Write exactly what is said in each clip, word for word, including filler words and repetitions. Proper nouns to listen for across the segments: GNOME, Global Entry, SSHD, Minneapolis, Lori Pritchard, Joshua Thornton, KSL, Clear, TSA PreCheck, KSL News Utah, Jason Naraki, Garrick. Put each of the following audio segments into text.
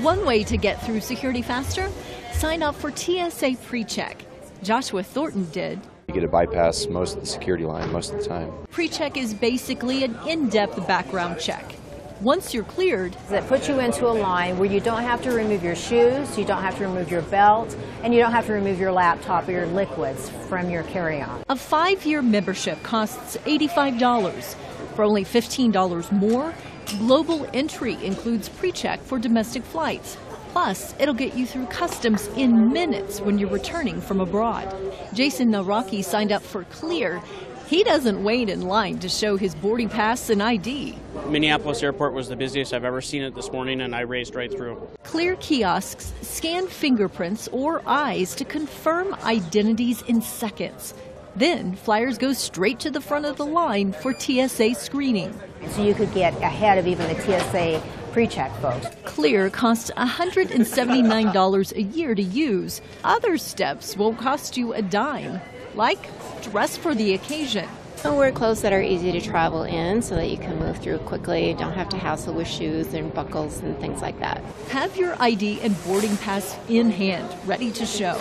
One way to get through security faster? Sign up for T S A PreCheck. Joshua Thornton did. You get to bypass most of the security line most of the time. PreCheck is basically an in-depth background check. Once you're cleared, that puts you into a line where you don't have to remove your shoes, you don't have to remove your belt, and you don't have to remove your laptop or your liquids from your carry-on. A five-year membership costs eighty-five dollars. For only fifteen dollars more, Global Entry includes PreCheck for domestic flights. Plus, it'll get you through customs in minutes when you're returning from abroad. Jason Naraki signed up for Clear. He doesn't wait in line to show his boarding pass and I D. Minneapolis Airport was the busiest I've ever seen it this morning, and I raced right through. Clear kiosks scan fingerprints or eyes to confirm identities in seconds. Then flyers go straight to the front of the line for T S A screening. So you could get ahead of even the T S A PreCheck folks. Clear costs one hundred seventy-nine dollars a year to use. Other steps won't cost you a dime, like dress for the occasion. We'll wear clothes that are easy to travel in so that you can move through quickly. Don't have to hassle with shoes and buckles and things like that. Have your I D and boarding pass in hand, ready to show.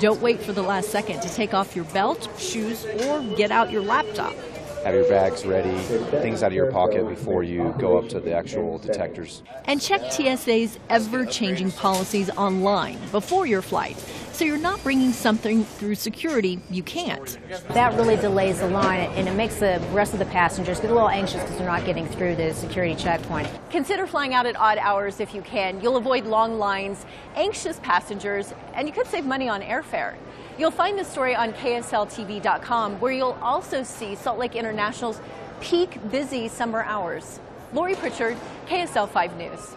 Don't wait for the last second to take off your belt, shoes, or get out your laptop. Have your bags ready, things out of your pocket before you go up to the actual detectors. And check T S A's ever-changing policies online before your flight, so you're not bringing something through security you can't. That really delays the line, and it makes the rest of the passengers get a little anxious because they're not getting through the security checkpoint. Consider flying out at odd hours if you can. You'll avoid long lines, anxious passengers, and you could save money on airfare. You'll find this story on K S L T V dot com, where you'll also see Salt Lake International's peak busy summer hours. Lori Pritchard, K S L five News.